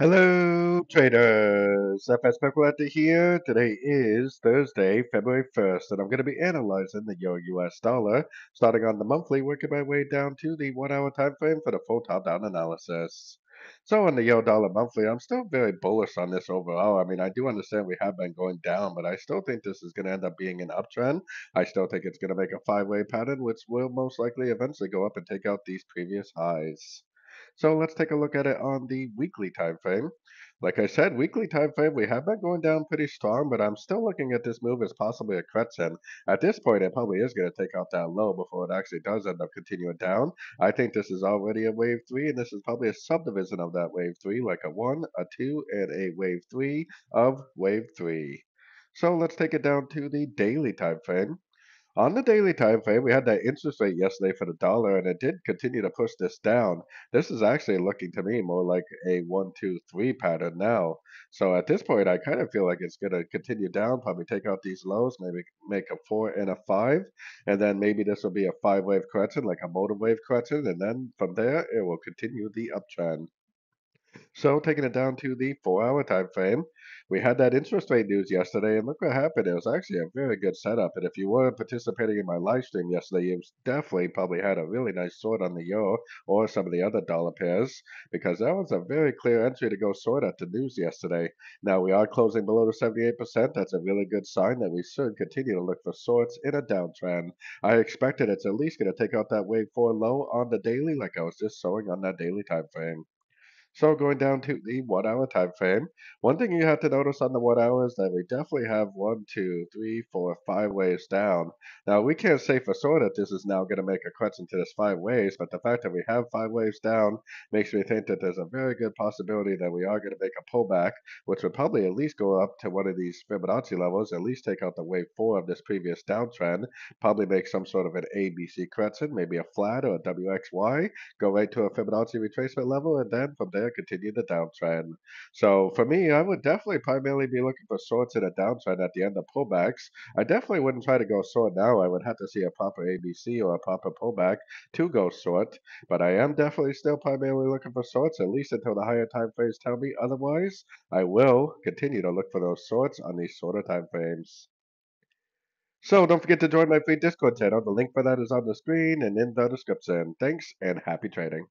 Hello traders, F.S. here. Today is Thursday, February 1st, and I'm going to be analyzing the euro-US dollar, starting on the monthly, working my way down to the 1 hour time frame for the full top-down analysis. So on the euro-dollar monthly, I'm still very bullish on this overall. I mean, I do understand we have been going down, but I still think this is going to end up being an uptrend. I still think it's going to make a five-way pattern, which will most likely eventually go up and take out these previous highs. So let's take a look at it on the weekly time frame. Like I said, weekly time frame, we have been going down pretty strong, but I'm still looking at this move as possibly a correction. At this point, it probably is going to take out that low before it actually does end up continuing down. I think this is already a wave 3, and this is probably a subdivision of that wave 3, like a 1, a 2, and a wave 3 of wave 3. So let's take it down to the daily time frame. On the daily time frame, we had that interest rate yesterday for the dollar, and it did continue to push this down. This is actually looking to me more like a 1-2-3 pattern now. So at this point, I kind of feel like it's going to continue down, probably take out these lows, maybe make a 4 and a 5, and then maybe this will be a 5-wave correction, like a motor wave correction, and then from there, it will continue the uptrend. So taking it down to the 4-hour time frame, we had that interest rate news yesterday, and look what happened. It was actually a very good setup, and if you were participating in my live stream yesterday, you definitely probably had a really nice short on the euro or some of the other dollar pairs, because that was a very clear entry to go short at the news yesterday. Now we are closing below the 78%. That's a really good sign that we should continue to look for shorts in a downtrend. I expected it's at least going to take out that wave 4 low on the daily, like I was just showing on that daily time frame. So going down to the 1-hour time frame, one thing you have to notice on the 1 hour is that we definitely have 1, 2, 3, 4, 5 waves down. Now we can't say for sure that this is now going to make a correction to this 5 waves, but the fact that we have 5 waves down makes me think that there's a very good possibility that we are going to make a pullback, which would probably at least go up to one of these Fibonacci levels, at least take out the wave 4 of this previous downtrend, probably make some sort of an ABC correction, maybe a flat or a WXY, go right to a Fibonacci retracement level, and then from there continue the downtrend. So for me, I would definitely primarily be looking for shorts in a downtrend at the end of pullbacks. I definitely wouldn't try to go short now. I would have to see a proper ABC or a proper pullback to go short, but I am definitely still primarily looking for shorts, at least until the higher time frames tell me otherwise. I will continue to look for those shorts on these shorter time frames. So don't forget to join my free Discord channel. The link for that is on the screen and in the description. Thanks and happy trading.